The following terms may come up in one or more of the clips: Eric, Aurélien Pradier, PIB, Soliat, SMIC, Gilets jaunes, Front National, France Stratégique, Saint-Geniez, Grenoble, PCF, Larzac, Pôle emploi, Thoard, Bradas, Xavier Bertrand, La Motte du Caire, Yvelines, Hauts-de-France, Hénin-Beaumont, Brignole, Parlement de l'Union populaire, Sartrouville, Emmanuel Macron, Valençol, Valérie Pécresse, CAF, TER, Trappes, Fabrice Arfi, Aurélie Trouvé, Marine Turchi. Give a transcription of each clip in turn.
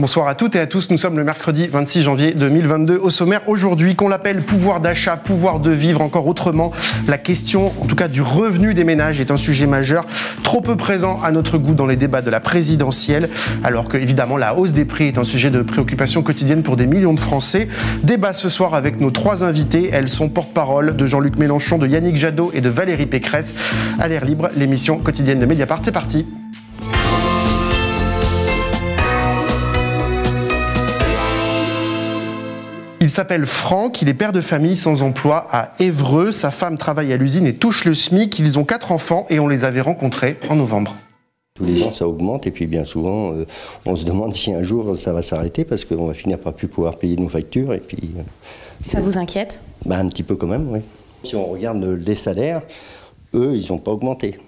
Bonsoir à toutes et à tous, nous sommes le mercredi 26 janvier 2022. Au sommaire aujourd'hui, qu'on l'appelle pouvoir d'achat, pouvoir de vivre, encore autrement, la question en tout cas du revenu des ménages est un sujet majeur, trop peu présent à notre goût dans les débats de la présidentielle, alors que évidemment la hausse des prix est un sujet de préoccupation quotidienne pour des millions de Français. Débat ce soir avec nos trois invités, elles sont porte-parole de Jean-Luc Mélenchon, de Yannick Jadot et de Valérie Pécresse. À l'air libre, l'émission quotidienne de Mediapart, c'est parti. Il s'appelle Franck, il est père de famille sans emploi à Évreux. Sa femme travaille à l'usine et touche le SMIC. Ils ont 4 enfants et on les avait rencontrés en novembre. Tous les ans, ça augmente et puis bien souvent, on se demande si un jour ça va s'arrêter parce qu'on va finir par plus pouvoir payer nos factures. Et puis, ça vous inquiète ? Bah, un petit peu quand même, oui. Si on regarde les salaires, eux, ils n'ont pas augmenté.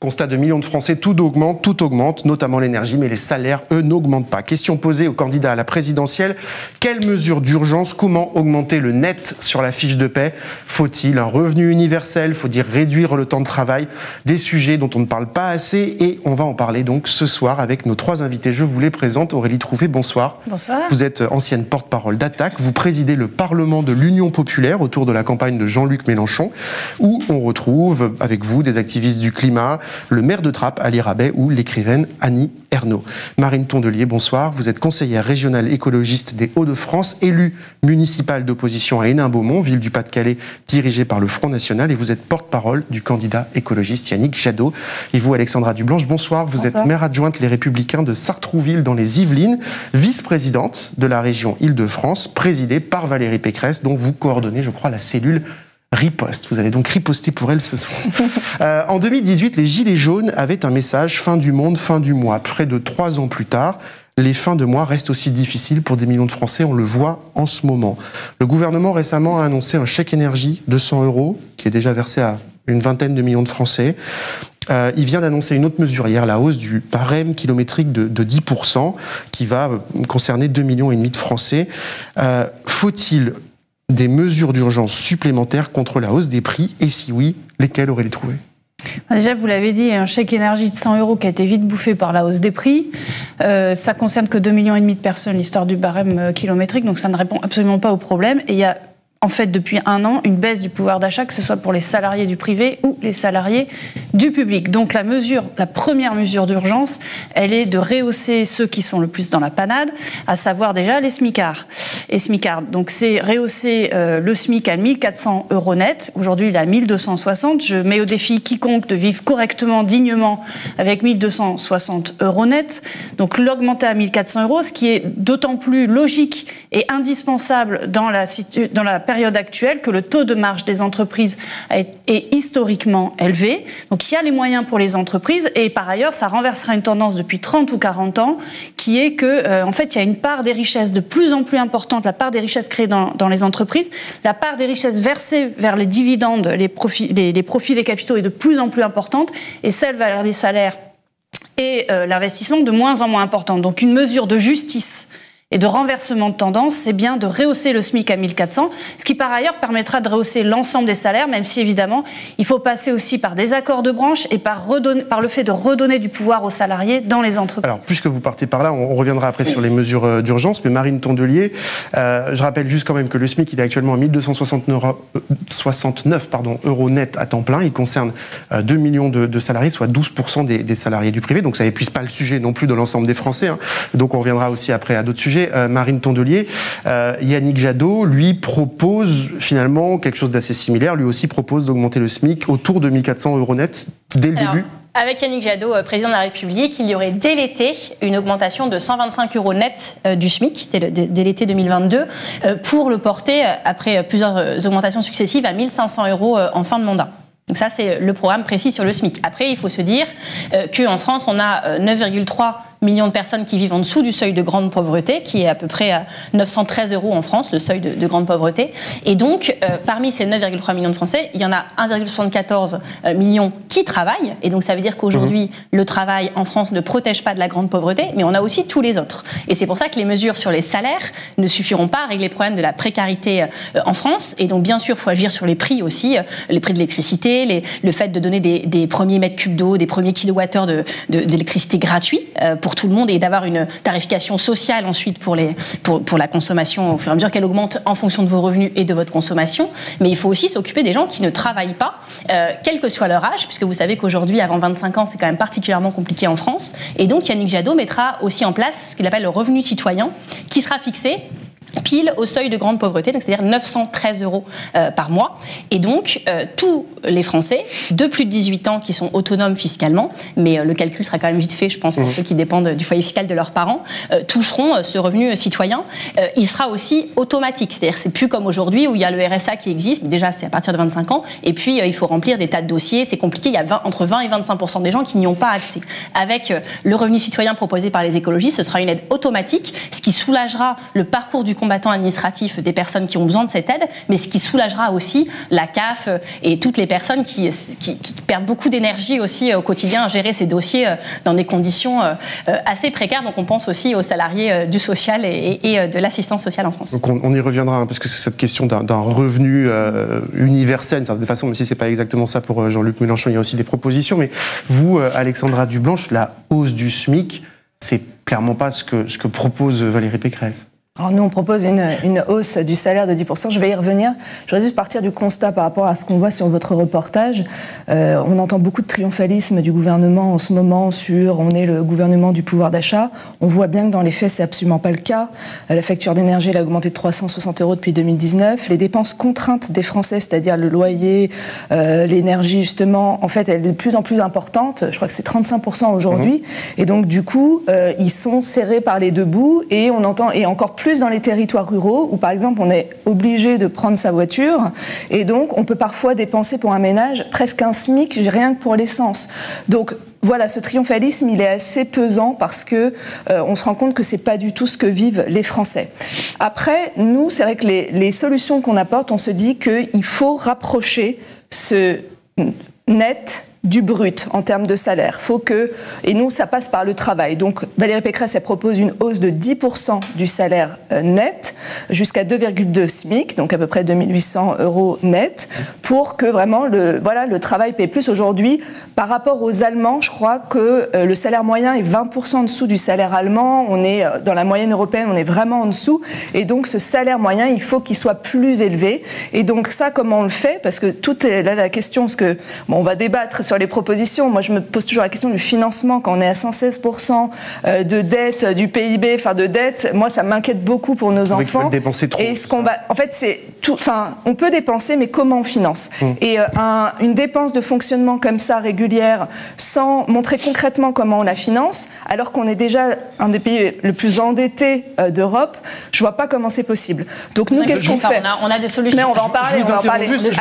Constat de millions de Français, tout augmente, notamment l'énergie, mais les salaires, eux, n'augmentent pas. Question posée aux candidats à la présidentielle, quelles mesures d'urgence, comment augmenter le net sur la fiche de paie? Faut-il un revenu universel? Faut-il réduire le temps de travail? Des sujets dont on ne parle pas assez et on va en parler donc ce soir avec nos trois invités. Je vous les présente. Aurélie Trouvé, bonsoir. Bonsoir. Vous êtes ancienne porte-parole d'Attaque, vous présidez le Parlement de l'Union populaire autour de la campagne de Jean-Luc Mélenchon, où on retrouve avec vous des activistes du climat, le maire de Trappes, Ali Rabeh, ou l'écrivaine Annie Ernaux. Marine Tondelier, bonsoir. Vous êtes conseillère régionale écologiste des Hauts-de-France, élue municipale d'opposition à Hénin-Beaumont, ville du Pas-de-Calais, dirigée par le Front National, et vous êtes porte-parole du candidat écologiste Yannick Jadot. Et vous, Alexandra Dublanche, bonsoir. Vous êtes maire adjointe Les Républicains de Sartrouville dans les Yvelines, vice-présidente de la région Île-de-France, présidée par Valérie Pécresse, dont vous coordonnez, je crois, la cellule Riposte. Vous allez donc riposter pour elle ce soir. En 2018, les Gilets jaunes avaient un message « Fin du monde, fin du mois ». Près de 3 ans plus tard, les fins de mois restent aussi difficiles pour des millions de Français. On le voit en ce moment. Le gouvernement récemment a annoncé un chèque énergie de 100 € qui est déjà versé à une vingtaine de millions de Français. Il vient d'annoncer une autre mesure hier, la hausse du barème kilométrique de 10% qui va concerner 2,5 millions de Français. Faut-il des mesures d'urgence supplémentaires contre la hausse des prix? Et si oui, lesquelles auraient-les trouvées? Déjà, vous l'avez dit, un chèque énergie de 100 € qui a été vite bouffé par la hausse des prix. Ça concerne que 2,5 millions de personnes, l'histoire du barème kilométrique, donc ça ne répond absolument pas au problème. Et il y a, en fait, depuis 1 an, une baisse du pouvoir d'achat, que ce soit pour les salariés du privé ou les salariés du public. Donc la mesure, la première mesure d'urgence, elle est de rehausser ceux qui sont le plus dans la panade, à savoir déjà les smicards. Et smicards, donc c'est rehausser le SMIC à 1 400 € net. Aujourd'hui, il est à 1 260. Je mets au défi quiconque de vivre correctement, dignement, avec 1 260 € net. Donc l'augmenter à 1 400 €, ce qui est d'autant plus logique et indispensable dans la période actuelle que le taux de marge des entreprises est historiquement élevé. Donc il y a les moyens pour les entreprises et par ailleurs ça renversera une tendance depuis 30 ou 40 ans qui est que en fait il y a une part des richesses de plus en plus importante, la part des richesses créées dans les entreprises, la part des richesses versées vers les dividendes, les profits des capitaux est de plus en plus importante et celle vers les salaires et l'investissement de moins en moins importante. Donc une mesure de justice et de renversement de tendance, c'est bien de rehausser le SMIC à 1 400, ce qui par ailleurs permettra de rehausser l'ensemble des salaires, même si évidemment, il faut passer aussi par des accords de branche et par le fait de redonner du pouvoir aux salariés dans les entreprises. Alors, puisque vous partez par là, on reviendra après sur les mesures d'urgence, mais Marine Tondelier, je rappelle juste quand même que le SMIC, il est actuellement à 1 269 € net à temps plein, il concerne 2 millions de salariés, soit 12% des salariés du privé, donc ça n'épuise pas le sujet non plus de l'ensemble des Français, hein. Donc on reviendra aussi après à d'autres sujets. Marine Tondelier, Yannick Jadot, lui, propose finalement quelque chose d'assez similaire. Lui aussi propose d'augmenter le SMIC autour de 1 400 € net dès le début. Avec Yannick Jadot, président de la République, il y aurait dès l'été une augmentation de 125 € net du SMIC, dès l'été 2022, pour le porter, après plusieurs augmentations successives, à 1 500 € en fin de mandat. Donc ça, c'est le programme précis sur le SMIC. Après, il faut se dire qu'en France, on a 9,3 millions de personnes qui vivent en dessous du seuil de grande pauvreté, qui est à peu près à 913 € en France, le seuil de grande pauvreté. Et donc, parmi ces 9,3 millions de Français, il y en a 1,74 millions qui travaillent. Et donc, ça veut dire qu'aujourd'hui, le travail en France ne protège pas de la grande pauvreté, mais on a aussi tous les autres. Et c'est pour ça que les mesures sur les salaires ne suffiront pas à régler le problème de la précarité en France. Et donc, bien sûr, il faut agir sur les prix aussi, les prix de l'électricité, le fait de donner des premiers mètres cubes d'eau, des premiers kilowattheures d'électricité gratuits pour pour tout le monde et d'avoir une tarification sociale ensuite pour la consommation au fur et à mesure qu'elle augmente en fonction de vos revenus et de votre consommation. Mais il faut aussi s'occuper des gens qui ne travaillent pas, quel que soit leur âge, puisque vous savez qu'aujourd'hui, avant 25 ans, c'est quand même particulièrement compliqué en France. Et donc Yannick Jadot mettra aussi en place ce qu'il appelle le revenu citoyen, qui sera fixé pile au seuil de grande pauvreté, c'est-à-dire 913 € par mois. Et donc, tous les Français de plus de 18 ans qui sont autonomes fiscalement, mais le calcul sera quand même vite fait, je pense, pour ceux qui dépendent du foyer fiscal de leurs parents, toucheront ce revenu citoyen. Il sera aussi automatique, c'est-à-dire c'est plus comme aujourd'hui où il y a le RSA qui existe, mais déjà c'est à partir de 25 ans, et puis il faut remplir des tas de dossiers, c'est compliqué, il y a entre 20 et 25% des gens qui n'y ont pas accès. Avec le revenu citoyen proposé par les écologistes, ce sera une aide automatique, ce qui soulagera le parcours du combattant administratif des personnes qui ont besoin de cette aide, mais ce qui soulagera aussi la CAF et toutes les personnes qui perdent beaucoup d'énergie aussi au quotidien à gérer ces dossiers dans des conditions assez précaires. Donc on pense aussi aux salariés du social et de l'assistance sociale en France. Donc on y reviendra, hein, parce que cette question d'un revenu universel, d'une certaine façon, même si c'est pas exactement ça pour Jean-Luc Mélenchon, il y a aussi des propositions. Mais vous, Alexandra Dublanche, la hausse du SMIC, c'est clairement pas ce que propose Valérie Pécresse. Alors nous, on propose une hausse du salaire de 10%. Je vais y revenir. J'aurais dû partir du constat par rapport à ce qu'on voit sur votre reportage. On entend beaucoup de triomphalisme du gouvernement en ce moment sur « on est le gouvernement du pouvoir d'achat ». On voit bien que dans les faits, c'est absolument pas le cas. La facture d'énergie, elle a augmenté de 360 € depuis 2019. Les dépenses contraintes des Français, c'est-à-dire le loyer, l'énergie, justement, en fait, elle est de plus en plus importante. Je crois que c'est 35% aujourd'hui. Et donc, du coup, ils sont serrés par les deux bouts et on entend, et encore plus dans les territoires ruraux où, par exemple, on est obligé de prendre sa voiture et donc on peut parfois dépenser pour un ménage presque un SMIC rien que pour l'essence. Donc voilà, ce triomphalisme, il est assez pesant parce que on se rend compte que c'est pas du tout ce que vivent les Français. Après, nous, c'est vrai que les solutions qu'on apporte, on se dit qu'il faut rapprocher ce net du brut en termes de salaire. Faut que, et nous, ça passe par le travail. Donc, Valérie Pécresse, elle propose une hausse de 10% du salaire net jusqu'à 2,2 SMIC, donc à peu près 2 800 € net, pour que vraiment le travail paie plus. Aujourd'hui, par rapport aux Allemands, je crois que le salaire moyen est 20% en dessous du salaire allemand. On est dans la moyenne européenne, on est vraiment en dessous. Et donc, ce salaire moyen, il faut qu'il soit plus élevé. Et donc, ça, comment on le fait? Parce que tout est là la question, parce que, bon, on va débattre sur les propositions. Moi, je me pose toujours la question du financement. Quand on est à 116% de dette du PIB, enfin de dette, moi, ça m'inquiète beaucoup pour nos enfants. Dépenser trop. Et ce qu'on va, en fait, c'est tout. Enfin, on peut dépenser, mais comment on finance? Et une dépense de fonctionnement comme ça régulière, sans montrer concrètement comment on la finance, alors qu'on est déjà un des pays le plus endettés d'Europe, je vois pas comment c'est possible. Donc nous, qu'est-ce qu'on fait? On a des solutions. Mais on va en parler.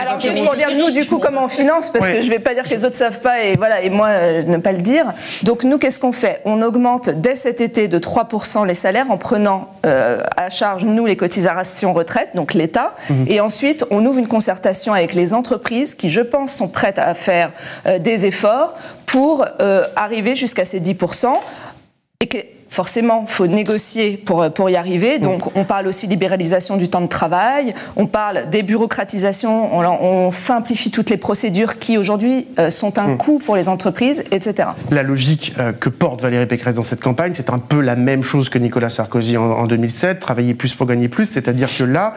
Alors juste pour dire nous, du coup, comment on finance, parce que je vais pas dire que les autres savent pas, et voilà, et moi ne pas le dire. Donc nous, qu'est-ce qu'on fait? On augmente dès cet été de 3% les salaires en prenant à charge, nous, les cotisations retraite, donc l'État, et ensuite on ouvre une concertation avec les entreprises qui, je pense, sont prêtes à faire des efforts pour arriver jusqu'à ces 10%. Et que, forcément, il faut négocier pour y arriver. Donc, on parle aussi libéralisation du temps de travail, on parle débureaucratisation, on simplifie toutes les procédures qui, aujourd'hui, sont un coût pour les entreprises, etc. La logique que porte Valérie Pécresse dans cette campagne, c'est un peu la même chose que Nicolas Sarkozy en 2007, travailler plus pour gagner plus, c'est-à-dire que là,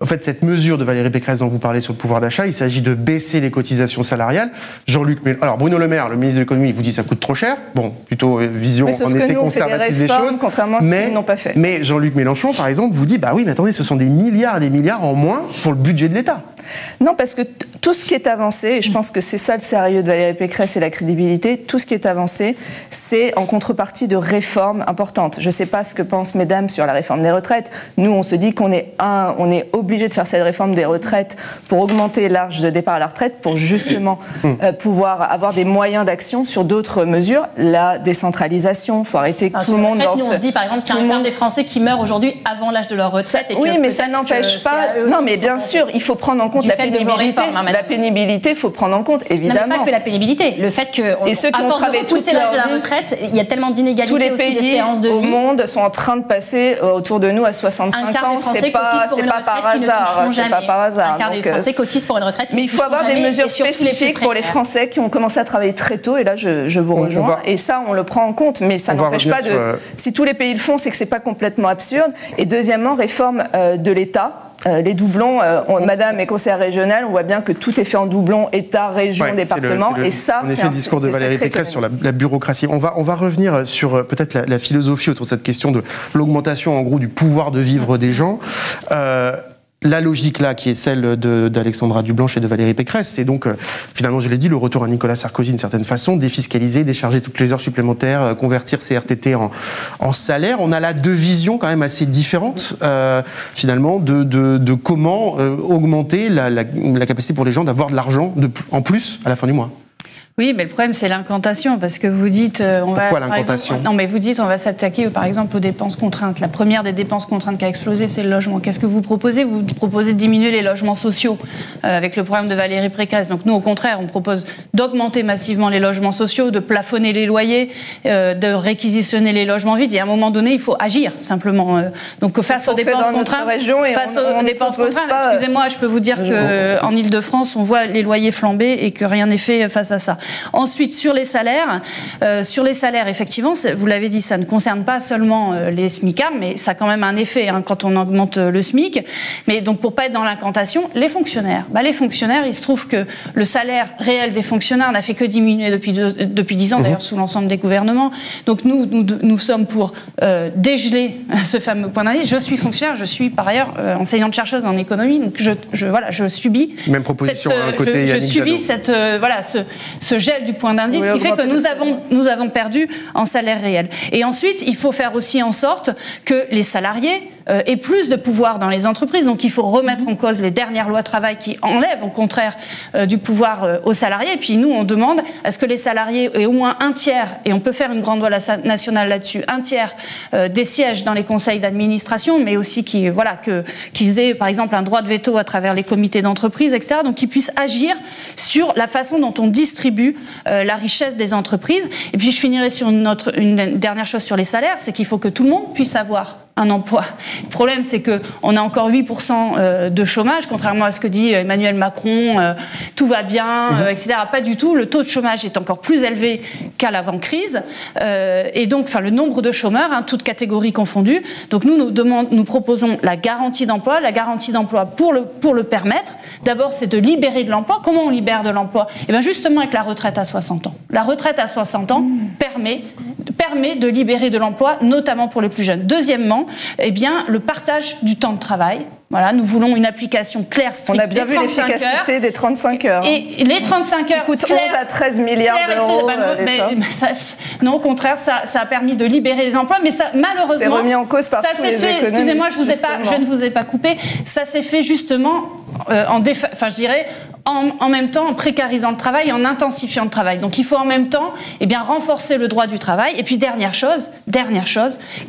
en fait, cette mesure de Valérie Pécresse dont vous parlez sur le pouvoir d'achat, il s'agit de baisser les cotisations salariales. Jean-Luc Mélenchon, alors Bruno Le Maire, le ministre de l'économie, il vous dit que ça coûte trop cher. Bon, plutôt vision en effet conservatrice des choses, contrairement à ce qu'ils n'ont pas fait. Mais Jean-Luc Mélenchon, par exemple, vous dit, bah oui, mais attendez, ce sont des milliards en moins pour le budget de l'État. Non, parce que tout ce qui est avancé, et je pense que c'est ça le sérieux de Valérie Pécresse et la crédibilité, tout ce qui est avancé, c'est en contrepartie de réformes importantes. Je ne sais pas ce que pensent mesdames sur la réforme des retraites. Nous, on se dit qu'on est obligé de faire cette réforme des retraites pour augmenter l'âge de départ à la retraite, pour justement pouvoir avoir des moyens d'action sur d'autres mesures. La décentralisation, il faut arrêter que tout le monde... Nous, on se dit par exemple qu'il y a un quart des Français qui meurent aujourd'hui avant l'âge de leur retraite. Et oui, mais ça n'empêche pas... Non, mais bien sûr, il faut prendre en compte la pénibilité. la pénibilité, il faut prendre en compte, évidemment. Non, mais pas que la pénibilité. Le fait qu'à force de repousser l'âge de la retraite, il y a tellement d'inégalités aussi d'espérance de vie. Tous les pays au monde sont en train de passer autour de nous à 65 ans. C'est pas par hasard. C'est pas par hasard. Un quart des Français cotisent pour une retraite. Mais il faut avoir des mesures spécifiques pour les Français qui ont commencé à travailler très tôt. Et là, je vous rejoins. Et ça, on le prend en compte. Mais ça n'empêche pas de. Si tous les pays le font, c'est que c'est pas complètement absurde. Et deuxièmement, réforme de l'État. Les doublons, madame est conseillère régionale, on voit bien que tout est fait en doublons, État, région, département, et ça, c'est le discours de Valérie Pécresse sur la bureaucratie. On va revenir sur peut-être la philosophie autour de cette question de l'augmentation, en gros, du pouvoir de vivre des gens. La logique là, qui est celle d'Alexandra Dublanche et de Valérie Pécresse, c'est donc, finalement, je l'ai dit, le retour à Nicolas Sarkozy d'une certaine façon, défiscaliser, décharger toutes les heures supplémentaires, convertir ces RTT en salaire. On a là deux visions quand même assez différentes, finalement, de comment augmenter la capacité pour les gens d'avoir de l'argent en plus à la fin du mois. Oui, mais le problème, c'est l'incantation, parce que vous dites... Pourquoi l'incantation ? Non, mais vous dites, on va s'attaquer, par exemple, aux dépenses contraintes. La première des dépenses contraintes qui a explosé, c'est le logement. Qu'est-ce que vous proposez ? Vous proposez de diminuer les logements sociaux, avec le programme de Valérie Pécresse. Donc nous, au contraire, on propose d'augmenter massivement les logements sociaux, de plafonner les loyers, de réquisitionner les logements vides. Et à un moment donné, il faut agir, simplement. Donc face aux dépenses contraintes... Excusez-moi, je peux vous dire qu'en Île-de-France, on voit les loyers flamber et que rien n'est fait face à ça. Ensuite, sur les salaires, effectivement, vous l'avez dit, ça ne concerne pas seulement les SMICards, mais ça a quand même un effet hein, quand on augmente le SMIC. Mais donc, pour pas être dans l'incantation, les fonctionnaires. Bah, les fonctionnaires, il se trouve que le salaire réel des fonctionnaires n'a fait que diminuer depuis 10 ans, d'ailleurs, sous l'ensemble des gouvernements. Donc, nous sommes pour dégeler ce fameux point d'indice. Je suis fonctionnaire, je suis par ailleurs enseignante-chercheuse en économie, donc je subis. Même proposition à côté. Je subis cette ce gel du point d'indice qui fait que nous avons perdu en salaire réel. Et ensuite, il faut faire aussi en sorte que les salariés aient plus de pouvoir dans les entreprises. Donc il faut remettre en cause les dernières lois travail qui enlèvent au contraire du pouvoir aux salariés. Et puis nous, on demande à ce que les salariés aient au moins un tiers, et on peut faire une grande loi nationale là-dessus, un tiers des sièges dans les conseils d'administration, mais aussi qu'ils aient par exemple un droit de veto à travers les comités d'entreprise, etc. Donc qu'ils puissent agir sur la façon dont on distribue la richesse des entreprises. Et puis je finirai sur une dernière chose sur les salaires, c'est qu'il faut que tout le monde puisse avoir un emploi. Le problème, c'est qu'on a encore 8% de chômage, contrairement à ce que dit Emmanuel Macron, tout va bien, etc. Pas du tout. Le taux de chômage est encore plus élevé qu'à l'avant-crise. Et donc, enfin, le nombre de chômeurs, hein, toutes catégories confondues. Donc nous proposons la garantie d'emploi pour le permettre. D'abord, c'est de libérer de l'emploi. Comment on libère de l'emploi ? Eh bien, justement avec la retraite à 60 ans. La retraite à 60 ans permet de libérer de l'emploi, notamment pour les plus jeunes. Deuxièmement, eh bien, le partage du temps de travail. Voilà, nous voulons une application claire, stricte. On a bien vu l'efficacité des 35 heures. Et les 35 heures coûtent 11 à 13 milliards d'euros. Non, au contraire, ça a permis de libérer les emplois, mais ça, malheureusement, c'est remis en cause par tous les économistes. Excusez-moi, je ne vous ai pas coupé. Ça s'est fait justement en même temps en précarisant le travail et en intensifiant le travail. Donc il faut en même temps renforcer le droit du travail. Et puis dernière chose,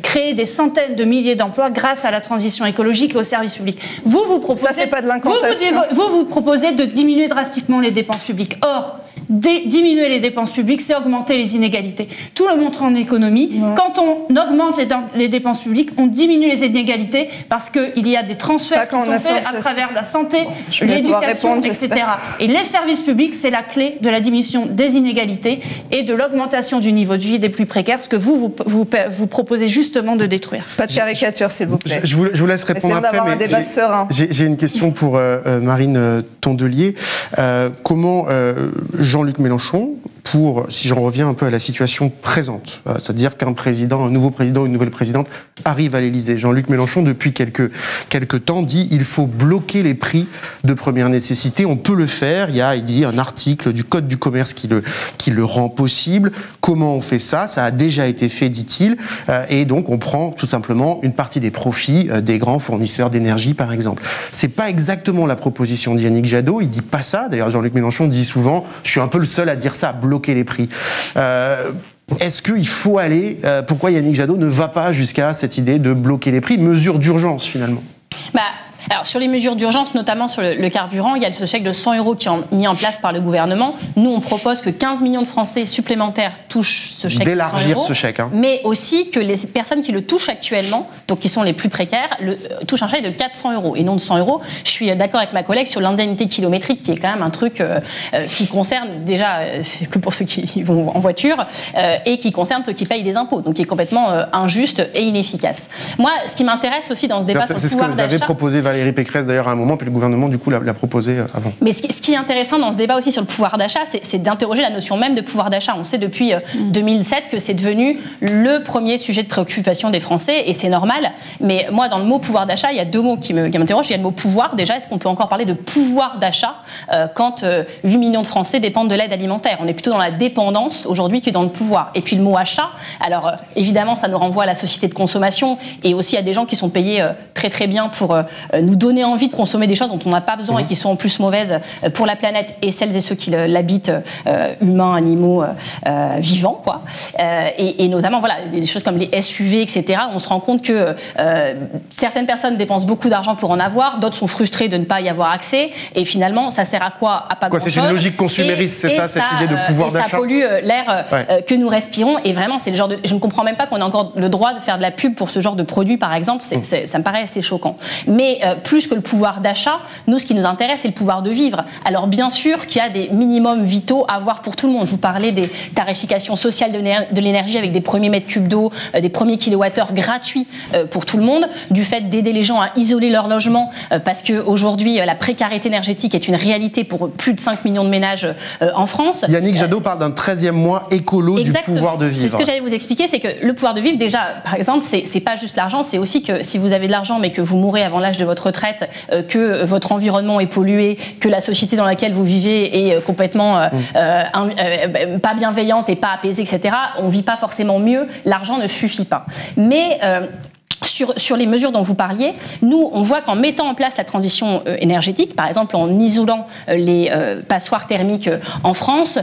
créer des centaines de milliers d'emplois grâce à la transition écologique et aux services publics. Vous proposez, ça, c'est pas de l'incantation. Vous proposez de diminuer drastiquement les dépenses publiques. Or, diminuer les dépenses publiques, c'est augmenter les inégalités. Tout le monde en économie. Ouais. Quand on augmente les dépenses publiques, on diminue les inégalités parce qu'il y a des transferts qui sont faits à travers la santé, l'éducation, etc. Et les services publics, c'est la clé de la diminution des inégalités et de l'augmentation du niveau de vie des plus précaires, ce que vous proposez justement de détruire. Pas de caricature, s'il vous plaît. Je vous laisse répondre après, mais un débat serein. J'ai une question pour Marine Tondelier. Comment Jean-Luc Mélenchon, si j'en reviens un peu à la situation présente, c'est-à-dire qu'un président, un nouveau président, une nouvelle présidente arrive à l'Élysée. Jean-Luc Mélenchon, depuis quelques temps, dit qu'il faut bloquer les prix de première nécessité. On peut le faire. Il dit un article du Code du commerce qui le rend possible. Comment on fait ça ? Ça a déjà été fait, dit-il. Et donc, on prend tout simplement une partie des profits des grands fournisseurs d'énergie, par exemple. C'est pas exactement la proposition de Yannick Jadot. Il dit pas ça. D'ailleurs, Jean-Luc Mélenchon dit souvent « Je suis un peu le seul à dire ça, à bloquer les prix ». Est-ce qu'il faut aller... Pourquoi Yannick Jadot ne va pas jusqu'à cette idée de bloquer les prix, mesure d'urgence finalement ? Alors, sur les mesures d'urgence, notamment sur le carburant, il y a ce chèque de 100 € qui est mis en place par le gouvernement. Nous, on propose que 15 millions de Français supplémentaires touchent ce chèque de 100 €. D'élargir ce chèque. Hein. Mais aussi que les personnes qui le touchent actuellement, donc qui sont les plus précaires, touchent un chèque de 400 € et non de 100 €. Je suis d'accord avec ma collègue sur l'indemnité kilométrique, qui est quand même un truc qui concerne déjà, c'est que pour ceux qui vont en voiture, et qui concerne ceux qui payent les impôts, donc qui est complètement injuste et inefficace. Moi, ce qui m'intéresse aussi dans ce débat sur le pouvoir d'achat... C'est ce que vous avez proposé, Valérie Pécresse, d'ailleurs, à un moment, puis le gouvernement, du coup, l'a proposé avant. Mais ce qui est intéressant dans ce débat aussi sur le pouvoir d'achat, c'est d'interroger la notion même de pouvoir d'achat. On sait depuis 2007 que c'est devenu le premier sujet de préoccupation des Français, et c'est normal, mais moi, dans le mot pouvoir d'achat, il y a deux mots qui m'interrogent. Il y a le mot pouvoir, déjà, est-ce qu'on peut encore parler de pouvoir d'achat quand 8 millions de Français dépendent de l'aide alimentaire? On est plutôt dans la dépendance aujourd'hui que dans le pouvoir. Et puis le mot achat, alors évidemment, ça nous renvoie à la société de consommation et aussi à des gens qui sont payés très très bien pour nous donner envie de consommer des choses dont on n'a pas besoin et qui sont en plus mauvaises pour la planète et celles et ceux qui l'habitent, humains, animaux, vivants, quoi. Et notamment, voilà, des choses comme les SUV, etc. On se rend compte que certaines personnes dépensent beaucoup d'argent pour en avoir, d'autres sont frustrées de ne pas y avoir accès, et finalement, ça sert à quoi? À pas grand-chose. C'est une logique consumériste, c'est ça, cette idée de pouvoir d'achat. Ça pollue l'air que nous respirons, et vraiment, c'est le genre de... Je ne comprends même pas qu'on ait encore le droit de faire de la pub pour ce genre de produit, par exemple. Ça me paraît assez choquant. Mais plus que le pouvoir d'achat, nous, ce qui nous intéresse, c'est le pouvoir de vivre. Alors, bien sûr qu'il y a des minimums vitaux à avoir pour tout le monde. Je vous parlais des tarifications sociales de l'énergie avec des premiers mètres cubes d'eau, des premiers kilowattheures gratuits pour tout le monde, du fait d'aider les gens à isoler leur logement, parce qu'aujourd'hui, la précarité énergétique est une réalité pour plus de 5 millions de ménages en France. Yannick Jadot parle d'un 13e mois écolo. Exactement. Du pouvoir de vivre. C'est ce que j'allais vous expliquer, c'est que le pouvoir de vivre, déjà, par exemple, c'est pas juste l'argent, c'est aussi que si vous avez de l'argent mais que vous mourrez avant l'âge de votre retraite, que votre environnement est pollué, que la société dans laquelle vous vivez est complètement pas bienveillante et pas apaisée, etc., on vit pas forcément mieux, l'argent ne suffit pas. Mais... Sur les mesures dont vous parliez, nous, on voit qu'en mettant en place la transition énergétique, par exemple en isolant les passoires thermiques en France,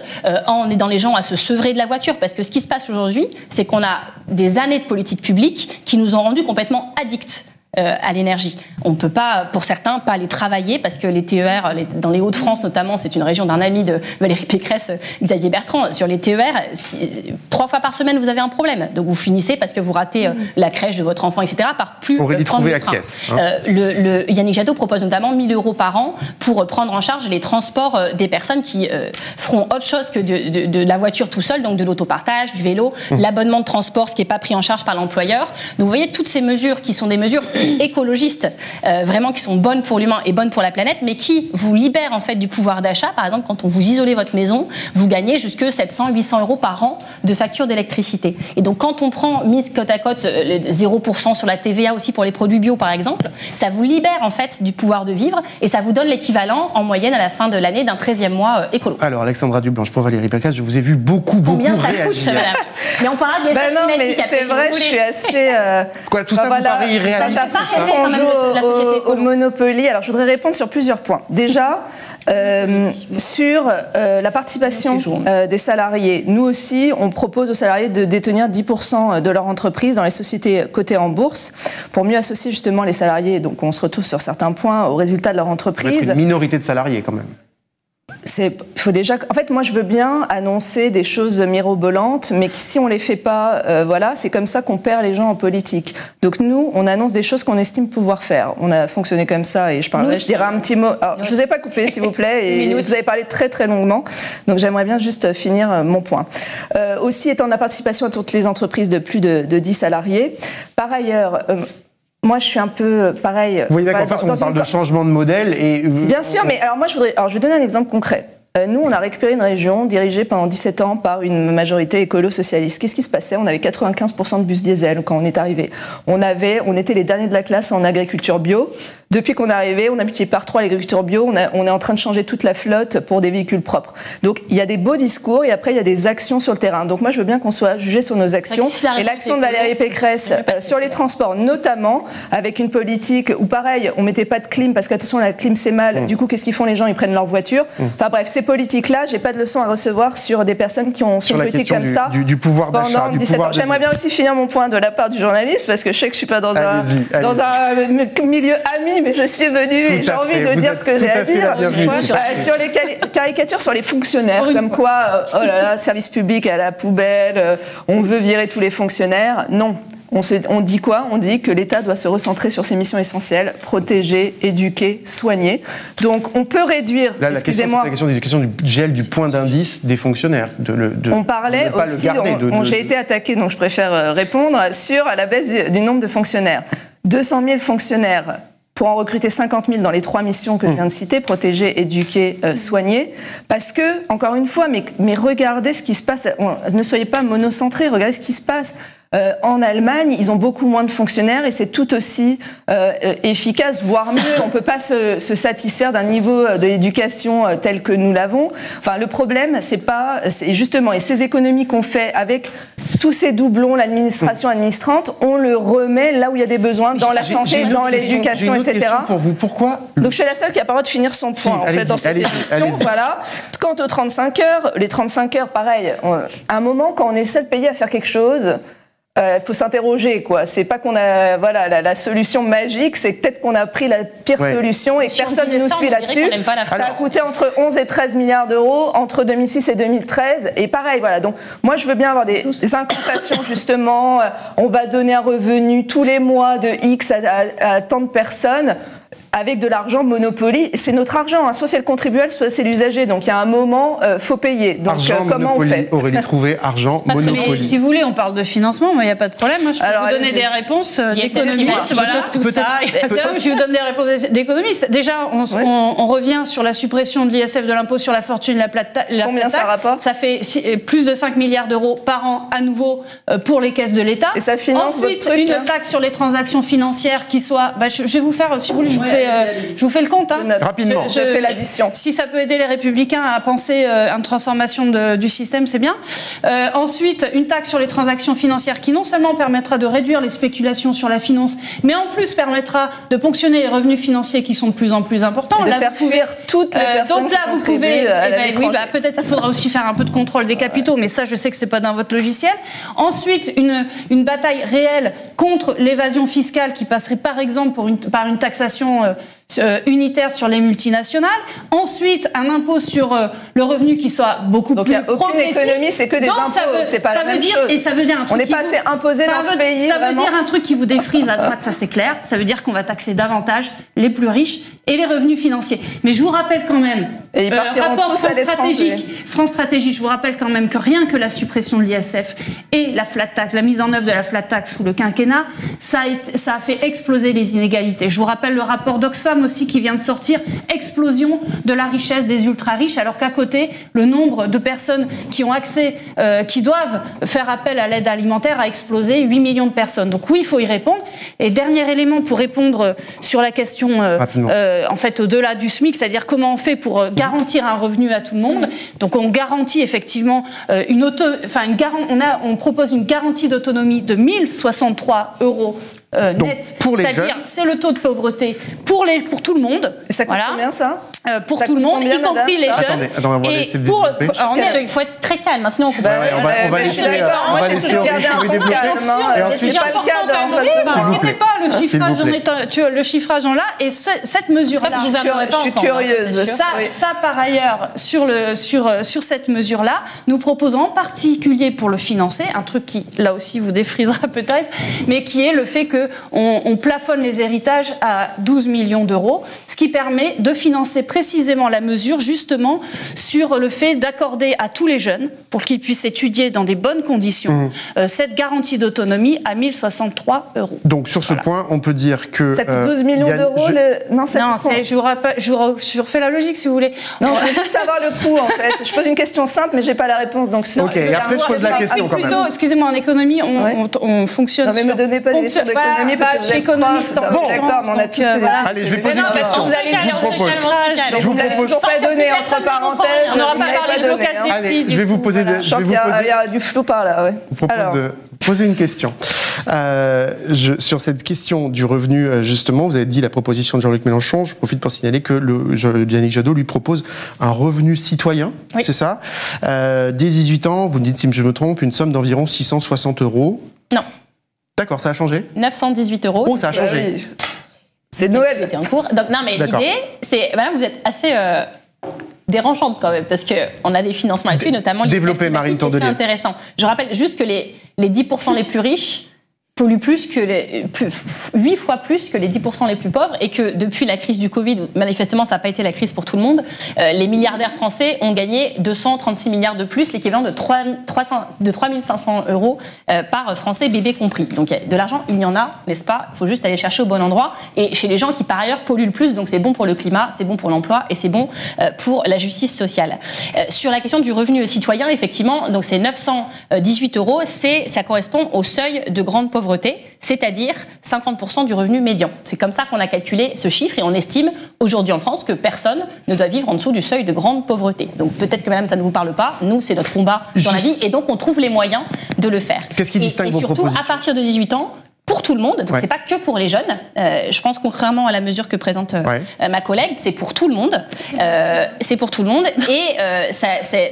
en aidant les gens à se sevrer de la voiture, parce que ce qui se passe aujourd'hui, c'est qu'on a des années de politique publique qui nous ont rendus complètement addicts à l'énergie. On ne peut pas, pour certains, pas aller travailler parce que les TER, dans les Hauts-de-France notamment, c'est une région d'un ami de Valérie Pécresse, Xavier Bertrand, sur les TER, 3 fois par semaine, vous avez un problème. Donc vous finissez parce que vous ratez la crèche de votre enfant, etc., par plus prendre le train. Yannick Jadot propose notamment 1 000 € par an pour prendre en charge les transports des personnes qui feront autre chose que de la voiture tout seul, donc de l'autopartage, du vélo, l'abonnement de transport, ce qui n'est pas pris en charge par l'employeur. Donc vous voyez, toutes ces mesures qui sont des mesures écologistes, vraiment qui sont bonnes pour l'humain et bonnes pour la planète, mais qui vous libèrent en fait du pouvoir d'achat. Par exemple, quand on vous isolez votre maison, vous gagnez jusque 700-800 € par an de facture d'électricité. Et donc quand on prend mise côte à côte 0% sur la TVA aussi pour les produits bio par exemple, ça vous libère en fait du pouvoir de vivre et ça vous donne l'équivalent en moyenne à la fin de l'année d'un 13e mois écolo. Alors Alexandra Dublanche pour Valérie Pécresse, je vous ai vu beaucoup combien ça réagir. Coûte, madame. Mais on parlera de l'effet climatique après, si vous voulez. Je suis assez... Quoi, tout ça vous paraît irréaliste? Au Monopoly. Alors, je voudrais répondre sur plusieurs points. Déjà, sur la participation des salariés. Nous aussi, on propose aux salariés de détenir 10% de leur entreprise dans les sociétés cotées en bourse pour mieux associer justement les salariés. Donc, on se retrouve sur certains points aux résultats de leur entreprise. Une minorité de salariés, quand même. Faut déjà, en fait, moi, je veux bien annoncer des choses mirobolantes, mais si on les fait pas, voilà, c'est comme ça qu'on perd les gens en politique. Donc nous, on annonce des choses qu'on estime pouvoir faire. On a fonctionné comme ça, et je dirai un petit mot. Alors, je vous ai pas coupé, s'il vous plaît, et vous avez parlé très très longuement. Donc j'aimerais bien juste finir mon point. Aussi, étant de la participation à toutes les entreprises de plus de 10 salariés. Par ailleurs. Moi, je suis un peu pareil. Vous voyez, d'accord, on parle de changement de modèle et... Bien sûr, mais alors moi, je vais donner un exemple concret. Nous, on a récupéré une région dirigée pendant 17 ans par une majorité écolo-socialiste. Qu'est-ce qui se passait? On avait 95% de bus diesel quand on est arrivé. On était les derniers de la classe en agriculture bio. Depuis qu'on est arrivé, on a multiplié par 3 l'agriculture bio. On est en train de changer toute la flotte pour des véhicules propres. Donc, il y a des beaux discours et après, il y a des actions sur le terrain. Donc, moi, je veux bien qu'on soit jugé sur nos actions. Et l'action de Valérie Pécresse sur les transports, notamment, avec une politique où, pareil, on ne mettait pas de clim parce qu'attention, la clim, c'est mal. Du coup, qu'est-ce qu'ils font? Les gens, ils prennent leur voiture. Enfin, bref, c'est politique-là, j'ai pas de leçon à recevoir sur des personnes qui ont fait une politique comme ça du pouvoir d'achat. J'aimerais bien aussi finir mon point de la part du journaliste parce que je sais que je suis pas dans un milieu ami, mais je suis venue et j'ai envie de dire ce que j'ai à dire. Sur les caricatures, sur les fonctionnaires, comme quoi, oh là là, service public à la poubelle, on veut virer tous les fonctionnaires. Non. On dit quoi? On dit que l'État doit se recentrer sur ses missions essentielles, protéger, éduquer, soigner. Donc on peut réduire, excusez-moi... La question du gel du point d'indice des fonctionnaires. On parlait aussi, j'ai été attaquée, donc je préfère répondre, sur la baisse du nombre de fonctionnaires. 200 000 fonctionnaires... pour en recruter 50 000 dans les 3 missions que je viens de citer, protéger, éduquer, soigner, parce que, encore une fois, mais regardez ce qui se passe, ne soyez pas monocentrés, regardez ce qui se passe. En Allemagne, ils ont beaucoup moins de fonctionnaires et c'est tout aussi efficace, voire mieux. On ne peut pas se satisfaire d'un niveau d'éducation tel que nous l'avons. Enfin, le problème, c'est pas... Justement, et ces économies qu'on fait avec... tous ces doublons, l'administration administrante, on le remet là où il y a des besoins, dans la santé, dans l'éducation, etc. Pour vous, pourquoi... Donc je suis la seule qui n'a pas le droit de finir son point, en fait, dans cette émission. Voilà. Quant aux 35 heures, les 35 heures, pareil, à un moment, quand on est le seul pays à faire quelque chose... Il faut s'interroger, quoi. C'est pas qu'on a, voilà, la solution magique, c'est peut-être qu'on a pris la pire solution et que personne ne nous suit là-dessus. Ça a coûté entre 11 et 13 milliards d'euros entre 2006 et 2013. Et pareil, voilà. Donc, moi, je veux bien avoir des incantations, justement. On va donner un revenu tous les mois de X à tant de personnes. Avec de l'argent Monopoly, c'est notre argent, hein. Soit c'est le contribuable, soit c'est l'usager. Donc il y a un moment, faut payer. Donc argent, comment Monopoly, on fait? Aurélie Trouvé, argent Monopoly. Mais si vous voulez, on parle de financement, mais il n'y a pas de problème. Moi, je peux vous donner des réponses d'économistes. Voilà, tout ça. Je vous donne des réponses d'économistes. Déjà, on revient sur la suppression de l'ISF, de l'impôt sur la fortune, la plate tax. Combien ça rapporte? Ça fait plus de 5 milliards d'euros par an à nouveau pour les caisses de l'État. Et ça finance ensuite votre truc, une taxe sur les transactions financières qui soit. Bah, je vais vous faire, si vous voulez, je vous fais le compte. Hein. Rapidement. Je fais l'addition. Si ça peut aider les Républicains à penser une transformation du système, c'est bien. Ensuite, une taxe sur les transactions financières qui non seulement permettra de réduire les spéculations sur la finance, mais en plus permettra de ponctionner les revenus financiers qui sont de plus en plus importants. De là, faire fuir toutes les personnes. Donc là, vous pouvez... oui, bah, peut-être qu'il faudra aussi faire un peu de contrôle des capitaux, mais ça, je sais que c'est pas dans votre logiciel. Ensuite, une bataille réelle contre l'évasion fiscale qui passerait par exemple par une taxation unitaire sur les multinationales. Ensuite, un impôt sur le revenu qui soit beaucoup plus progressif. Donc, il n'y a aucune économie, c'est que des impôts. C'est pas la même chose. Et ça veut dire un truc. On n'est pas assez imposé dans ce pays. Ça veut dire un truc qui vous défrise à droite, ça c'est clair. Ça veut dire qu'on va taxer davantage les plus riches et les revenus financiers. Mais je vous rappelle quand même, rapport France Stratégique, je vous rappelle quand même que rien que la suppression de l'ISF et la flat tax, la mise en œuvre de la flat tax sous le quinquennat, ça a fait exploser les inégalités. Je vous rappelle le rapport d'Oxfam aussi qui vient de sortir, explosion de la richesse des ultra-riches, alors qu'à côté, le nombre de personnes qui ont accès, qui doivent faire appel à l'aide alimentaire a explosé, 8 millions de personnes. Donc oui, il faut y répondre. Et dernier élément pour répondre sur la question... en fait, au-delà du SMIC, c'est-à-dire comment on fait pour garantir un revenu à tout le monde. Donc, on garantit effectivement on propose une garantie d'autonomie de 1063 euros net. C'est-à-dire, c'est le taux de pauvreté pour tout le monde. Et ça coûte combien, ça? Pour tout le monde, y compris les jeunes. Il faut être très calme, sinon on va laisser Aurélie développer. C'est pas le cas. Ne mettez pas le chiffrage en là. Et cette mesure-là, je suis curieuse. Ça, par ailleurs, sur cette mesure-là, nous proposons en particulier pour le financer un truc qui, là aussi, vous défrisera peut-être, mais qui est le fait qu'on plafonne les héritages à 12 millions d'euros, ce qui permet de financer précisément la mesure justement sur le fait d'accorder à tous les jeunes, pour qu'ils puissent étudier dans des bonnes conditions, cette garantie d'autonomie à 1063 euros. Donc sur ce point, on peut dire que... Ça coûte 12 millions d'euros Non, je refais la logique si vous voulez. Non, je veux juste savoir le coût en fait. Je pose une question simple, mais je n'ai pas la réponse. Donc ok, et après je pose la question quand même. Excusez-moi, en économie, on fonctionne... Non mais ne me donnez pas des leçons d'économie parce que vous êtes prof. Bon, d'accord, mais on a tous fait des... Allez, je vais poser une question. Donc je vous propose pas donné entre parenthèses. On n'aura pas parlé de blocage des prix. Je vais vous poser. Il y a du flou par là. Je vous propose de poser une question. Sur cette question du revenu, justement, vous avez dit la proposition de Jean-Luc Mélenchon. Je profite pour signaler que Yannick Jadot lui propose un revenu citoyen, c'est ça? Dès 18 ans, vous me dites si je me trompe, une somme d'environ 660 euros. Non. D'accord, ça a changé. 918 euros. Oh, ça a changé. C'est Noël. C'était en cours. Donc, non, mais l'idée, c'est... Voilà, vous êtes assez... déranchante quand même, parce qu'on a des financements là-dessus, notamment... Développer Marine Tondelier. C'est intéressant. Je rappelle juste que les 10% les plus riches polluent plus que 8 fois plus que les 10% les plus pauvres, et que depuis la crise du Covid, manifestement ça n'a pas été la crise pour tout le monde, les milliardaires français ont gagné 236 milliards de plus, l'équivalent de 3 500 euros par Français, bébé compris. Donc de l'argent, il y en a, n'est-ce pas? Il faut juste aller chercher au bon endroit, et chez les gens qui par ailleurs polluent le plus, donc c'est bon pour le climat, c'est bon pour l'emploi, et c'est bon pour la justice sociale. Sur la question du revenu citoyen, effectivement, donc c'est 918 euros, ça correspond au seuil de grande pauvreté, c'est-à-dire 50% du revenu médian. C'est comme ça qu'on a calculé ce chiffre, et on estime aujourd'hui en France que personne ne doit vivre en dessous du seuil de grande pauvreté. Donc peut-être que madame, ça ne vous parle pas, nous c'est notre combat dans la vie, et donc on trouve les moyens de le faire. Qu'est-ce qui distingue vos propositions ? Et surtout à partir de 18 ans, pour tout le monde, donc c'est pas que pour les jeunes, je pense contrairement à la mesure que présente ma collègue, c'est pour tout le monde, et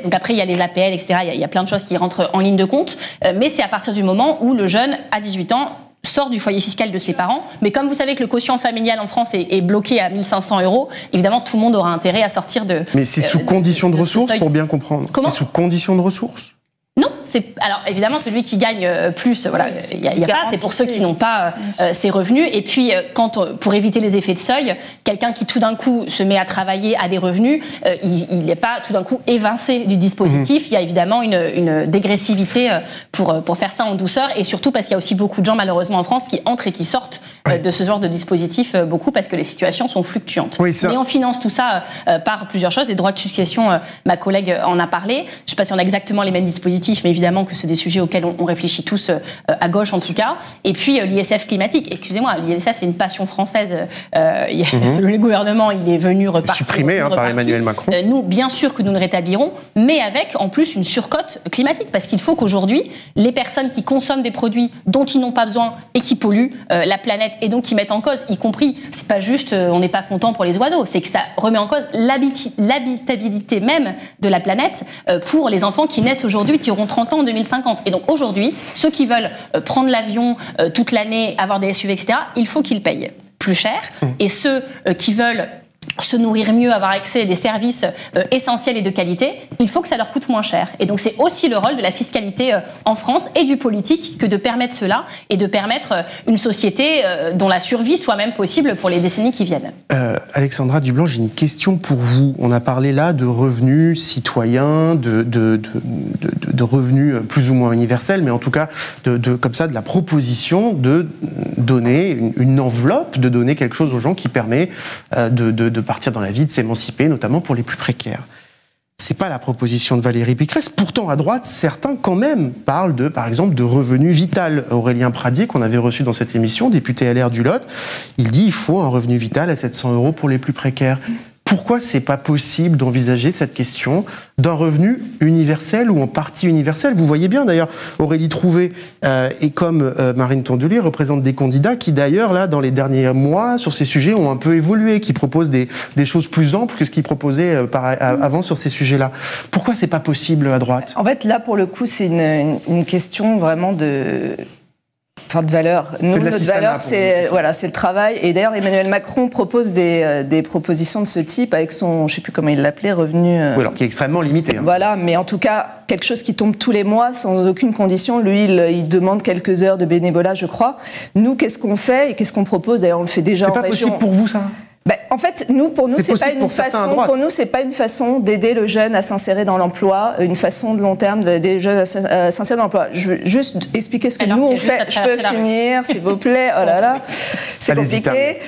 donc après il y a les APL, etc., il y a plein de choses qui rentrent en ligne de compte, mais c'est à partir du moment où le jeune à 18 ans sort du foyer fiscal de ses parents, mais comme vous savez que le quotient familial en France est bloqué à 1 500 euros, évidemment tout le monde aura intérêt à sortir de... Mais c'est sous condition de ressources, pour bien comprendre. Comment ? C'est sous condition de ressources ? Non, alors évidemment celui qui gagne plus, voilà, il y a pas, c'est pour ceux qui n'ont pas ces revenus. Et puis pour éviter les effets de seuil, quelqu'un qui tout d'un coup se met à travailler à des revenus, il n'est pas tout d'un coup évincé du dispositif. Il y a évidemment une dégressivité pour faire ça en douceur, et surtout parce qu'il y a aussi beaucoup de gens malheureusement en France qui entrent et qui sortent de ce genre de dispositif, beaucoup parce que les situations sont fluctuantes. Oui, mais on finance tout ça par plusieurs choses, les droits de succession, ma collègue en a parlé, je ne sais pas si on a exactement les mêmes dispositifs, mais évidemment que c'est des sujets auxquels on réfléchit tous, à gauche en tout cas. Et puis l'ISF climatique, excusez-moi, l'ISF c'est une passion française, selon le gouvernement il est venu repartir. Supprimé par Emmanuel Macron. Nous, bien sûr que nous le rétablirons, mais avec en plus une surcote climatique, parce qu'il faut qu'aujourd'hui les personnes qui consomment des produits dont ils n'ont pas besoin et qui polluent la planète, et donc qui mettent en cause, y compris, c'est pas juste on n'est pas content pour les oiseaux, c'est que ça remet en cause l'habitabilité même de la planète pour les enfants qui naissent aujourd'hui, qui auront 30 ans en 2050. Et donc aujourd'hui, ceux qui veulent prendre l'avion toute l'année, avoir des SUV, etc., il faut qu'ils payent plus cher. Et ceux qui veulent se nourrir mieux, avoir accès à des services essentiels et de qualité, il faut que ça leur coûte moins cher. Et donc c'est aussi le rôle de la fiscalité en France et du politique que de permettre cela, et de permettre une société dont la survie soit même possible pour les décennies qui viennent. Alexandra Dublanche, j'ai une question pour vous. On a parlé là de revenus citoyens, de revenus plus ou moins universels, mais en tout cas comme ça, de la proposition de donner une enveloppe, de donner quelque chose aux gens qui permet de partir dans la vie, de s'émanciper, notamment pour les plus précaires. C'est pas la proposition de Valérie Pécresse. Pourtant, à droite, certains quand même parlent par exemple, de revenu vital. Aurélien Pradier, qu'on avait reçu dans cette émission, député LR du Lot, il dit il faut un revenu vital à 700 euros pour les plus précaires. Pourquoi c'est pas possible d'envisager cette question d'un revenu universel ou en partie universel? Vous voyez bien d'ailleurs, Aurélie Trouvé et comme Marine Tondelier représentent des candidats qui d'ailleurs là dans les derniers mois sur ces sujets ont un peu évolué, qui proposent des choses plus amples que ce qu'ils proposaient avant sur ces sujets-là. Pourquoi c'est pas possible à droite? En fait là pour le coup c'est une question vraiment de valeur. Nous, notre valeur, c'est le travail. Et d'ailleurs, Emmanuel Macron propose des propositions de ce type avec son, je ne sais plus comment il l'appelait, revenu... Oui, alors qui est extrêmement limité. Voilà, mais en tout cas, quelque chose qui tombe tous les mois sans aucune condition. Lui, il demande quelques heures de bénévolat, je crois. Nous, qu'est-ce qu'on fait et qu'est-ce qu'on propose? D'ailleurs, on le fait déjà en région. C'est pas possible pour vous, ça? Ben, en fait, pour nous, c'est pas une façon d'aider le jeune à s'insérer dans l'emploi, une façon de long terme d'aider le jeune à s'insérer dans l'emploi. Je veux juste expliquer ce que nous on fait. Je peux finir, s'il vous plaît. Oh là là, c'est compliqué.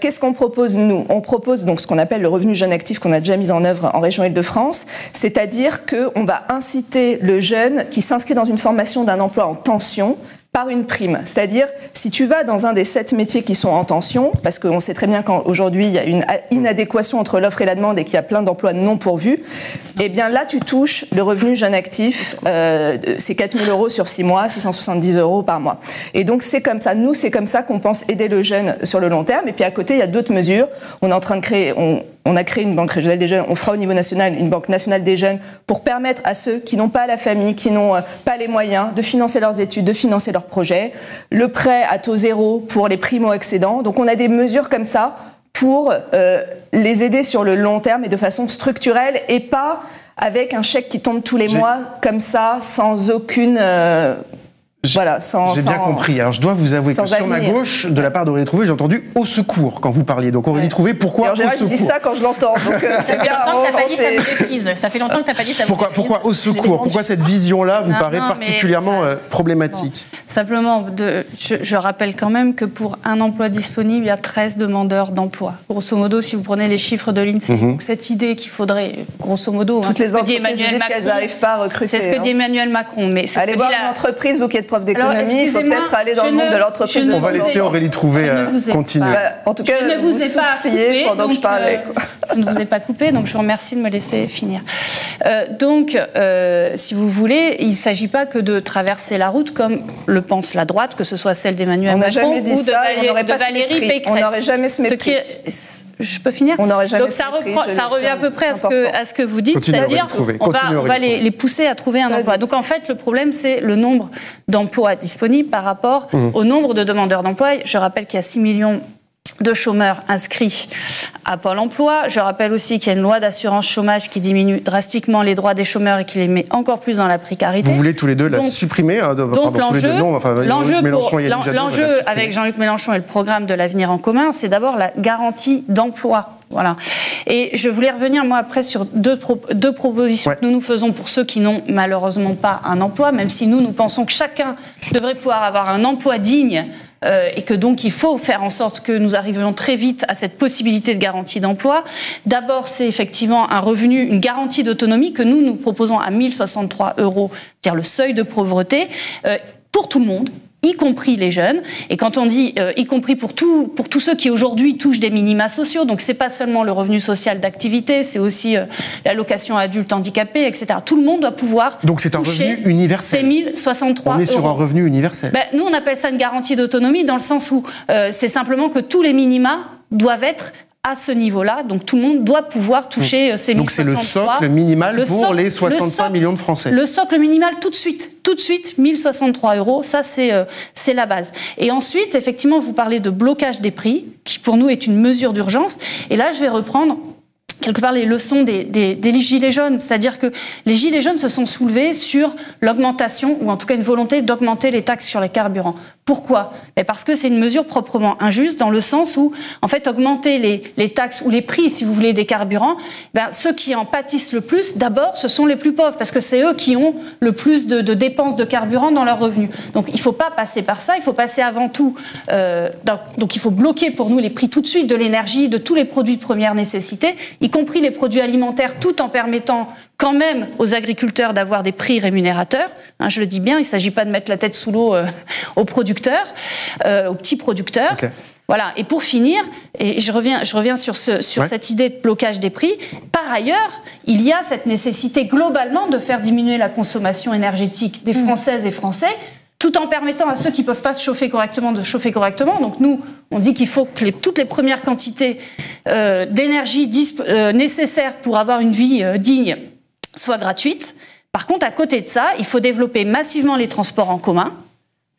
Qu'est-ce qu'on propose nous? On propose donc ce qu'on appelle le revenu jeune actif, qu'on a déjà mis en œuvre en région Île-de-France. C'est-à-dire que on va inciter le jeune qui s'inscrit dans une formation d'un emploi en tension par une prime. C'est-à-dire, si tu vas dans un des 7 métiers qui sont en tension, parce qu'on sait très bien qu'aujourd'hui, il y a une inadéquation entre l'offre et la demande et qu'il y a plein d'emplois non pourvus, eh bien là, tu touches le revenu jeune actif, c'est 4 000 euros sur 6 mois, 670 euros par mois. Et donc, c'est comme ça. Nous, c'est comme ça qu'on pense aider le jeune sur le long terme. Et puis, à côté, il y a d'autres mesures. On est en train de créer... on a créé une banque régionale des jeunes, on fera au niveau national une banque nationale des jeunes pour permettre à ceux qui n'ont pas la famille, qui n'ont pas les moyens de financer leurs études, de financer leurs projets. Le prêt à taux zéro pour les primo-accédants. Donc on a des mesures comme ça pour les aider sur le long terme et de façon structurelle et pas avec un chèque qui tombe tous les mois comme ça, sans aucune... Voilà, j'ai bien compris. Alors, je dois vous avouer que sur ma gauche, de la part d'Aurélie Trouvé, j'ai entendu au secours quand vous parliez. Donc Aurélie Trouvé, pourquoi au secours ? Je dis ça quand je l'entends. Ça fait longtemps que tu n'as pas dit ça vous défrise. Ça fait longtemps que tu n'as pas dit ça vous défrise. Pourquoi au secours ? Pourquoi cette vision-là vous paraît particulièrement problématique ? Simplement, je rappelle quand même que pour un emploi disponible, il y a 13 demandeurs d'emploi. Grosso modo, si vous prenez les chiffres de l'INSEE, cette idée qu'il faudrait, grosso modo, c'est ce que dit Emmanuel Macron. C'est ce que dit Emmanuel Macron. Allez voir une entreprise, vous qui êtes prof d'économie, il faut peut-être aller dans le monde de l'entreprise. On va laisser Aurélie Trouvé continuer. En tout cas, je ne vous ai pas coupé pendant que je parlais. Je ne vous ai pas coupé, donc je vous remercie de me laisser finir. Donc, si vous voulez, il ne s'agit pas que de traverser la route comme le pense la droite, que ce soit celle d'Emmanuel Macron ou de Valérie Pécresse. On n'aurait jamais ce mépris. Je peux finir ? On n'aurait jamais ce mépris. Donc ça revient à peu près à ce que vous dites, c'est-à-dire on va les pousser à trouver un emploi. Donc en fait, le problème, c'est le nombre d'emplois disponibles par rapport au nombre de demandeurs d'emploi. Je rappelle qu'il y a 6 millions de chômeurs inscrits à Pôle emploi. Je rappelle aussi qu'il y a une loi d'assurance chômage qui diminue drastiquement les droits des chômeurs et qui les met encore plus dans la précarité. Vous voulez tous les deux la supprimer ? Donc l'enjeu avec Jean-Luc Mélenchon et le programme de l'avenir en commun, c'est d'abord la garantie d'emploi. Voilà. Et je voulais revenir, moi, après, sur deux propositions que nous faisons pour ceux qui n'ont malheureusement pas un emploi, même si nous pensons que chacun devrait pouvoir avoir un emploi digne et que donc il faut faire en sorte que nous arrivions très vite à cette possibilité de garantie d'emploi. D'abord, c'est effectivement un revenu, une garantie d'autonomie que nous proposons à 1 063 €, c'est-à-dire le seuil de pauvreté, pour tout le monde, y compris les jeunes. Et quand on dit y compris pour tous ceux qui aujourd'hui touchent des minima sociaux, donc c'est pas seulement le revenu social d'activité, c'est aussi l'allocation adulte handicapé, etc. Tout le monde doit pouvoir toucher. Donc c'est un revenu universel. C'est 1 063 €. On est sur un revenu universel. Ben, nous on appelle ça une garantie d'autonomie dans le sens où c'est simplement que tous les minima doivent être à ce niveau-là, donc tout le monde doit pouvoir toucher ces 1 063. Donc c'est le socle minimal pour les 65 millions de Français. Le socle minimal tout de suite, 1 063 €, ça c'est la base. Et ensuite, effectivement, vous parlez de blocage des prix, qui pour nous est une mesure d'urgence, et là je vais reprendre quelque part les leçons des Gilets jaunes, c'est-à-dire que les Gilets jaunes se sont soulevés sur l'augmentation, ou en tout cas une volonté d'augmenter les taxes sur les carburants. Pourquoi ? Parce que c'est une mesure proprement injuste, dans le sens où, en fait, augmenter les taxes ou les prix, si vous voulez, des carburants, ceux qui en pâtissent le plus, d'abord, ce sont les plus pauvres, parce que c'est eux qui ont le plus de dépenses de carburant dans leurs revenus. Donc il ne faut pas passer par ça, il faut passer avant tout... donc il faut bloquer pour nous les prix tout de suite de l'énergie, de tous les produits de première nécessité, y compris les produits alimentaires, tout en permettant quand même aux agriculteurs d'avoir des prix rémunérateurs. Hein, je le dis bien, il ne s'agit pas de mettre la tête sous l'eau aux producteurs, aux petits producteurs. Okay. Voilà. Et pour finir, et je reviens sur cette idée de blocage des prix, par ailleurs, il y a cette nécessité globalement de faire diminuer la consommation énergétique des Françaises et Français, tout en permettant à ceux qui ne peuvent pas se chauffer correctement de chauffer correctement. Donc nous, on dit qu'il faut que toutes les premières quantités d'énergie nécessaires pour avoir une vie digne soient gratuites. Par contre, à côté de ça, il faut développer massivement les transports en commun.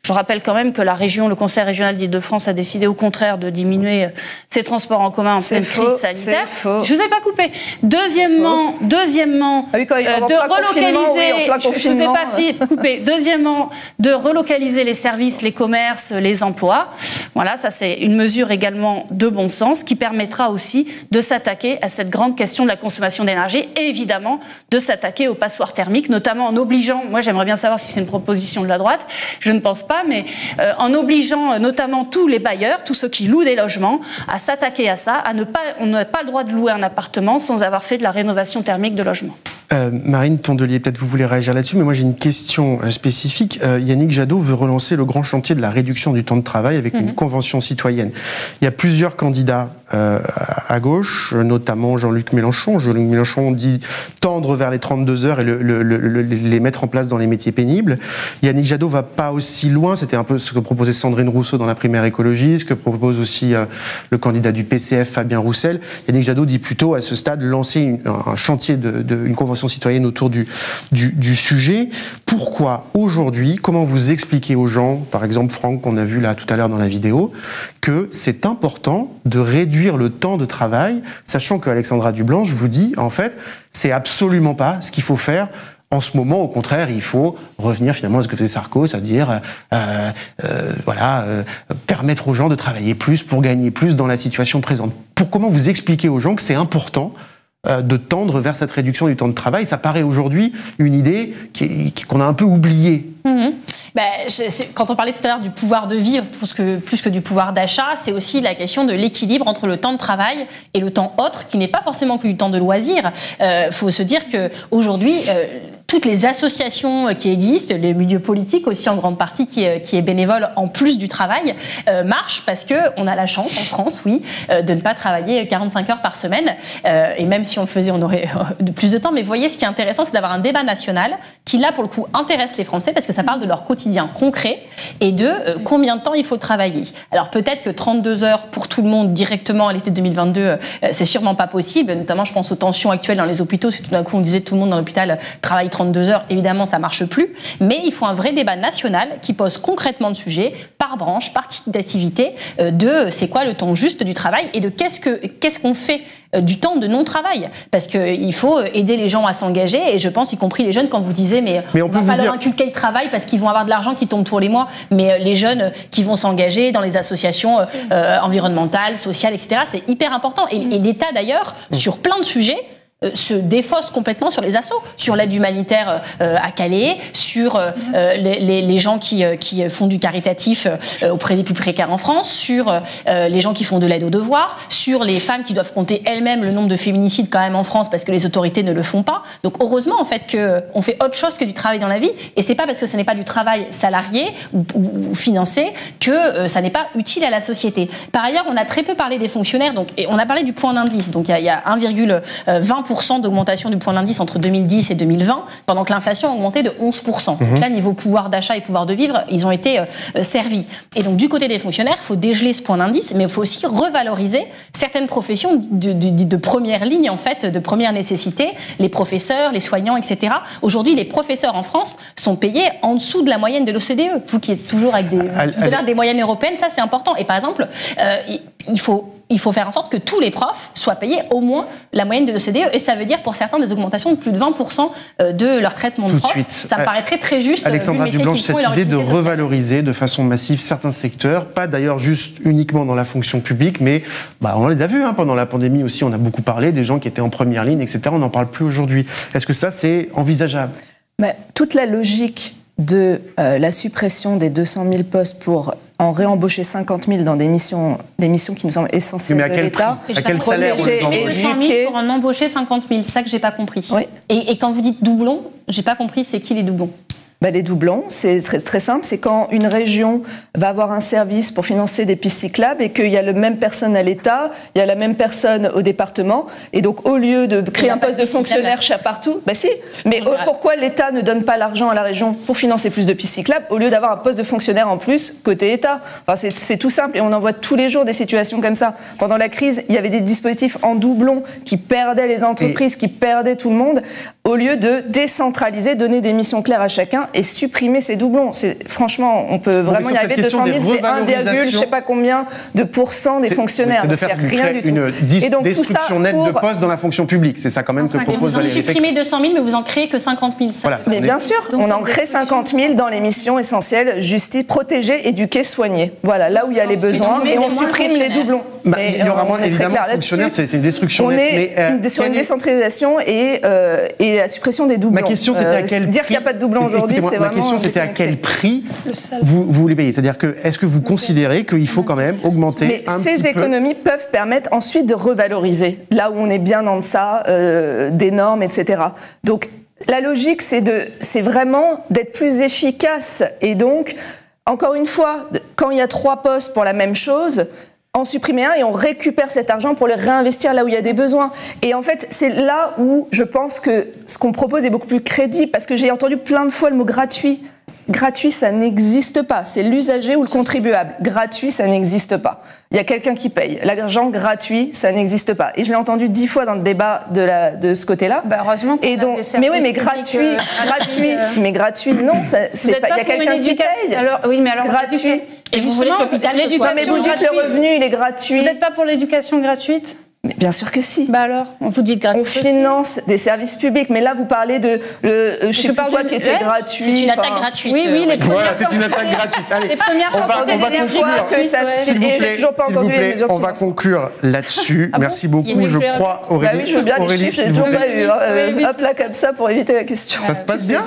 Je rappelle quand même que la région, le Conseil régional d'Île-de-France a décidé au contraire de diminuer ses transports en commun en pleine crise sanitaire. Je vous ai pas coupé. Deuxièmement, de relocaliser les services, les commerces, les emplois. Voilà, ça c'est une mesure également de bon sens qui permettra aussi de s'attaquer à cette grande question de la consommation d'énergie et évidemment de s'attaquer aux passoires thermiques, notamment en obligeant, moi j'aimerais bien savoir si c'est une proposition de la droite, je ne pense pas, mais en obligeant notamment tous les bailleurs, tous ceux qui louent des logements, à s'attaquer à ça, on n'a pas le droit de louer un appartement sans avoir fait de la rénovation thermique de logement. Marine Tondelier, peut-être vous voulez réagir là-dessus, mais moi j'ai une question spécifique. Yannick Jadot veut relancer le grand chantier de la réduction du temps de travail avec une convention citoyenne. Il y a plusieurs candidats à gauche, notamment Jean-Luc Mélenchon. Jean-Luc Mélenchon dit tendre vers les 32 heures et les mettre en place dans les métiers pénibles. Yannick Jadot va pas aussi loin, c'était un peu ce que proposait Sandrine Rousseau dans la primaire écologiste, ce que propose aussi le candidat du PCF, Fabien Roussel. Yannick Jadot dit plutôt à ce stade lancer un chantier, une convention citoyenne autour du sujet. Pourquoi aujourd'hui, comment vous expliquez aux gens, par exemple Franck qu'on a vu là tout à l'heure dans la vidéo, que c'est important de réduire le temps de travail, sachant que Alexandra Dublanche vous dit, en fait, c'est absolument pas ce qu'il faut faire en ce moment. Au contraire, il faut revenir finalement à ce que faisait Sarko, c'est-à-dire permettre aux gens de travailler plus pour gagner plus dans la situation présente. Comment vous expliquez aux gens que c'est important de tendre vers cette réduction du temps de travail? Ça paraît aujourd'hui une idée qu'on a un peu oubliée. Mmh. Quand on parlait tout à l'heure du pouvoir de vivre plus que du pouvoir d'achat, c'est aussi la question de l'équilibre entre le temps de travail et le temps autre, qui n'est pas forcément que du temps de loisir. Faut se dire qu'aujourd'hui, toutes les associations qui existent, les milieux politiques aussi en grande partie, qui est bénévole en plus du travail, marchent parce qu'on a la chance en France, oui, de ne pas travailler 45 heures par semaine. Et même si on le faisait, on aurait plus de temps. Mais vous voyez, ce qui est intéressant, c'est d'avoir un débat national qui, là, pour le coup, intéresse les Français parce que ça parle de leur quotidien concret et de combien de temps il faut travailler. Alors peut-être que 32 heures pour tout le monde directement à l'été 2022, c'est sûrement pas possible, notamment je pense aux tensions actuelles dans les hôpitaux, si tout d'un coup on disait tout le monde dans l'hôpital travaille 32 heures, évidemment ça marche plus, mais il faut un vrai débat national qui pose concrètement le sujet, par branche, par type d'activité, de c'est quoi le temps juste du travail et de qu'est-ce qu'on fait du temps de non-travail, parce qu'il faut aider les gens à s'engager, et je pense y compris les jeunes, quand vous disiez mais on ne va pas leur inculquer le travail parce qu'ils vont avoir de l'argent qui tombe tous les mois, mais les jeunes qui vont s'engager dans les associations environnementales, sociales, etc., c'est hyper important, et l'État d'ailleurs sur plein de sujets se défausse complètement sur les assos, sur l'aide humanitaire à Calais, sur les gens qui font du caritatif auprès des plus précaires en France, sur les gens qui font de l'aide aux devoirs, sur les femmes qui doivent compter elles-mêmes le nombre de féminicides quand même en France parce que les autorités ne le font pas. Donc heureusement en fait qu'on fait autre chose que du travail dans la vie, et c'est pas parce que ce n'est pas du travail salarié ou financé que ça n'est pas utile à la société. Par ailleurs, on a très peu parlé des fonctionnaires, donc, et on a parlé du point d'indice, donc il y a 1,20% d'augmentation du point d'indice entre 2010 et 2020, pendant que l'inflation a augmenté de 11%. Mmh. Là, niveau pouvoir d'achat et pouvoir de vivre, ils ont été servis. Et donc, du côté des fonctionnaires, il faut dégeler ce point d'indice, mais il faut aussi revaloriser certaines professions de première ligne, en fait, de première nécessité, les professeurs, les soignants, etc. Aujourd'hui, les professeurs en France sont payés en dessous de la moyenne de l'OCDE. Vous qui êtes toujours avec des moyennes européennes, ça, c'est important. Et par exemple, il faut faire en sorte que tous les profs soient payés au moins la moyenne de l'OCDE, et ça veut dire pour certains des augmentations de plus de 20% de leur traitement de prof. Ça me paraîtrait très juste. Alexandra Dublanche, cette idée de revaloriser de façon massive certains secteurs, pas d'ailleurs juste uniquement dans la fonction publique, mais on les a vus, hein, pendant la pandémie aussi, on a beaucoup parlé des gens qui étaient en première ligne, etc. On n'en parle plus aujourd'hui. Est-ce que ça, c'est envisageable? Toute la logique de la suppression des 200 000 postes pour en réembaucher 50 000 dans des missions qui nous semblent essentielles de l'État. À quel salaire on les embauche pour en embaucher 50 000, c'est ça que j'ai pas compris. Oui. Et quand vous dites doublons, j'ai pas compris, c'est qui les doublons? Les doublons, c'est très simple, c'est quand une région va avoir un service pour financer des pistes cyclables et qu'il y a la même personne à l'État, il y a la même personne au département, et donc au lieu de créer un poste de fonctionnaire partout, si, mais pourquoi l'État ne donne pas l'argent à la région pour financer plus de pistes cyclables au lieu d'avoir un poste de fonctionnaire en plus côté État? C'est tout simple, et on en voit tous les jours des situations comme ça. Pendant la crise, il y avait des dispositifs en doublons qui perdaient les entreprises, qui perdaient tout le monde, au lieu de décentraliser, donner des missions claires à chacun et supprimer ces doublons. Franchement, on peut vraiment y arriver. 200 000, c'est 1, je sais pas combien de pourcents des fonctionnaires. C'est rien du tout. Et donc tout ça pour destruction nette de postes dans la fonction publique, c'est ça quand même que propose Valérie Pécresse. Vous en supprimez 200 000, mais vous en créez que 50 000. Voilà. Mais bien sûr, on en crée 50 000 dans les missions essentielles: justice, protéger, éduquer, soigner. Voilà, là où il y a les besoins, et on supprime les doublons. Il y aura moins évidemment de fonctionnaires, c'est une destruction nette. On est sur une décentralisation et la suppression des doublons. Ma question, c'était à quel prix? Dire qu'il n'y a pas de doublons aujourd'hui. Ma question, c'était à quel prix vous les payez? C'est-à-dire que est-ce que vous considérez qu'il faut quand même augmenter un petit peu? Ces économies peuvent permettre ensuite de revaloriser là où on est bien en deçà des normes, etc. Donc la logique, c'est vraiment d'être plus efficace. Et donc, encore une fois, quand il y a 3 postes pour la même chose, en supprimer un et on récupère cet argent pour le réinvestir là où il y a des besoins. Et en fait, c'est là où je pense que ce qu'on propose est beaucoup plus crédible, parce que j'ai entendu plein de fois le mot gratuit. Gratuit, ça n'existe pas. C'est l'usager ou le contribuable. Gratuit, ça n'existe pas. Il y a quelqu'un qui paye. L'argent gratuit, ça n'existe pas. Et je l'ai entendu 10 fois dans le débat de ce côté-là. Bah heureusement. Et donc, mais oui, mais gratuit, mais gratuit, non, c'est pas. Il y a quelqu'un qui paye. Alors, oui, mais alors gratuit. Et vous voulez que l'hôpital soit gratuit ? Mais vous dites le revenu, il est gratuit. Vous n'êtes pas pour l'éducation gratuite ? Mais bien sûr que si. Bah alors, on vous dit gratuit. On finance des services publics, mais là vous parlez de le je sais pas quoi qui était gratuit. C'est une attaque gratuite. Oui, oui, les premières. Voilà, c'est une attaque gratuite. Allez, on va conclure. S'il vous plaît, toujours pas entendu les mesures. On va conclure là-dessus. Merci beaucoup. Je crois Aurélie. Oui, je veux bien les chiffres. J'ai toujours pas eu. Hop là comme ça pour éviter la question. Ça se passe bien.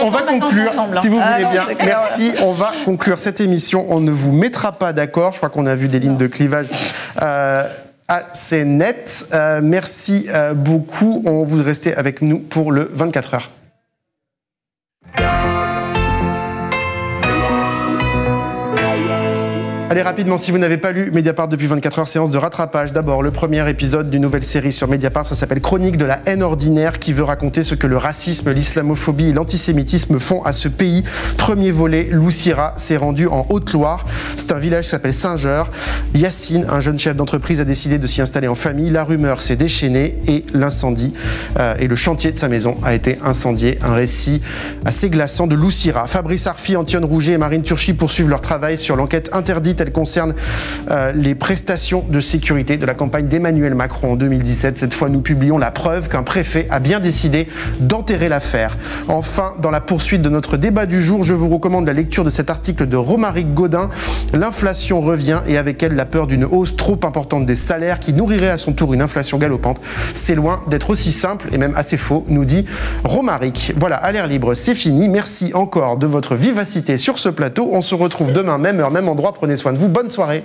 On va conclure. Si vous voulez bien. Merci. On va conclure cette émission. On ne vous mettra pas d'accord. Je crois qu'on a vu des lignes de clivage. C'est net. Merci beaucoup. On vous restez avec nous pour le 24 heures. Allez, rapidement, si vous n'avez pas lu Mediapart depuis 24 heures, séance de rattrapage. D'abord, le premier épisode d'une nouvelle série sur Mediapart, ça s'appelle Chronique de la haine ordinaire, qui veut raconter ce que le racisme, l'islamophobie et l'antisémitisme font à ce pays. Premier volet, Loussira s'est rendu en Haute-Loire. C'est un village qui s'appelle Saint-Geur. Yacine, un jeune chef d'entreprise, a décidé de s'y installer en famille. La rumeur s'est déchaînée et l'incendie et le chantier de sa maison a été incendié. Un récit assez glaçant de Loussira. Fabrice Arfi, Antione Rouget et Marine Turchi poursuivent leur travail sur l'enquête interdite. Elle concerne les prestations de sécurité de la campagne d'Emmanuel Macron en 2017. Cette fois, nous publions la preuve qu'un préfet a bien décidé d'enterrer l'affaire. Enfin, dans la poursuite de notre débat du jour, je vous recommande la lecture de cet article de Romaric Godin. L'inflation revient et avec elle la peur d'une hausse trop importante des salaires qui nourrirait à son tour une inflation galopante. C'est loin d'être aussi simple et même assez faux, nous dit Romaric. Voilà, à l'air libre, c'est fini. Merci encore de votre vivacité sur ce plateau. On se retrouve demain, même heure, même endroit. Prenez soin de vous. Bonne soirée.